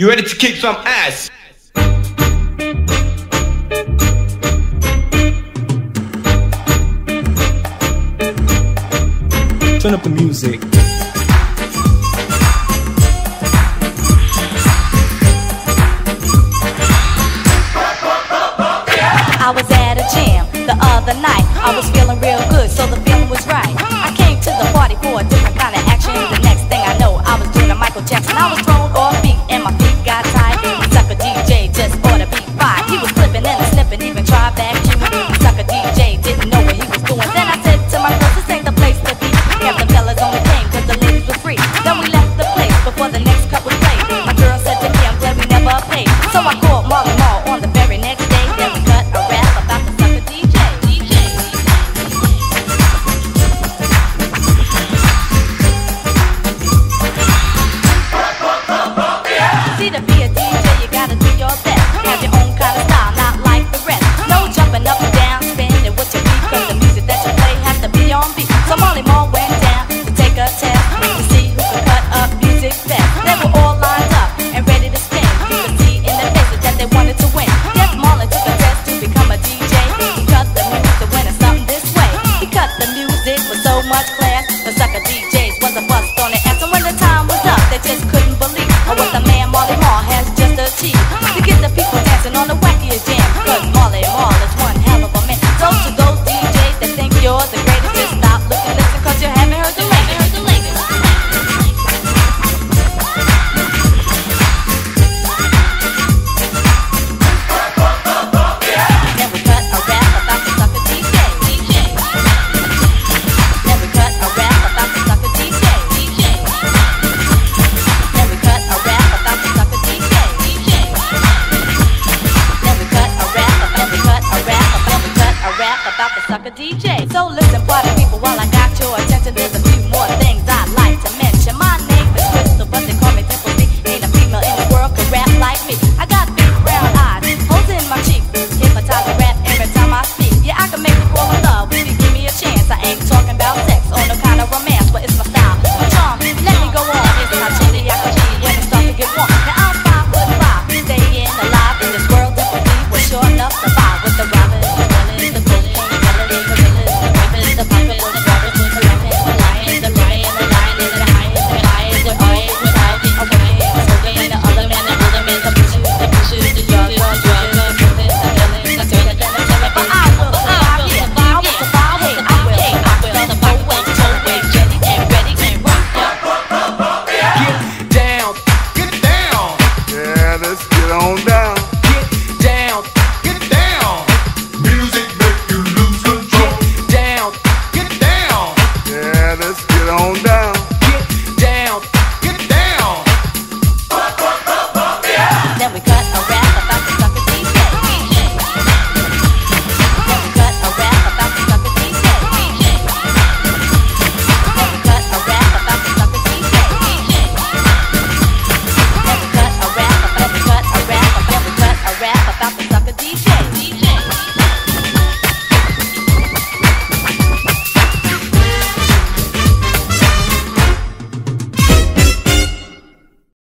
You ready to kick some ass? Turn up the music. I was at a jam the other night. I was feeling real good, so the feeling was right. I came to the party for a different kind of action. The next thing I know, I was doing a Michael Jackson. I was thrown off beat and my feet got tied. Sucker DJ just bought a beat by. He was flipping and slipping, even tried back to me. Sucker DJ didn't know what he was doing. Then I said to my girls, this ain't the place to be. And the fellas only came cause the ladies were free. Then we left the place before the next couple played. My girl said to me, I'm glad we never played. So I called Marlon Marl on the very next day. Then we cut a rap about the sucker DJ. See, to be a DJ, you gotta do your best. Have your own kind of style, not like the rest. No jumping up and down, spinning with your feet. Cause the music that you play has to be on beat. So Molly Moore went down to take a test to see who could cut up music best. They were all lined up and ready to spin. You could see in their faces that they wanted to win. Yes, Marlon took a test to become a DJ. He cut the music when it's something this way. He cut the music with so much class. The sucker DJs was a bust on the ass. And when the time was up, they just couldn't believe what the man Marley Marl has just achieved. To get the people dancing on the wackiest jam. Cause Marley Marl is one hell of a man. So to those DJs that think you're the greatest, just stop, look and listen, cause you haven't heard the latest. Then we cut a rap about the sucker DJ. Then we cut a rap about the sucker DJ. Then we cut a rap about the sucker DJ. Then we cut a rap about, we cut a rap about, we cut a rap about the sucker DJ. So listen, party people, while I got your attention, there's a few more things I'd like to mention. My name is Crystal, but they call me Dimples D. Ain't a female in the world could rap like me. I got big brown eyes, holes in my cheeks, hypnotize and rap every time I speak. Yeah, I can make you fall in love if you give me a chance. I ain't talking about sex or no kind of romance, but it's my style, my charm. Let me go on, it's my chili I can be when it's time to get warm. Now I'm 5'5", staying alive in this world. Dimples D was sure enough to buy with the robbers, the villains, the bullies, the melodies, the villains, the rappers, the pipers, the robbers, the rappers, the lions, the lions, the lions, the lions, the lions, the lions, the lions, the lions, the women, the other men, the other men, the bitches, the bitches, the drugs, the drugs, the villains, the villains, the villains, the villains. But I will survive, yeah, I will survive, hey, I will survive, well, toe, wave, jelly, and ready, and rock, Get down, get down. Yeah, let's get on down. Get down, get down. Music make you lose control. Down, get down. Yeah, let's get on down.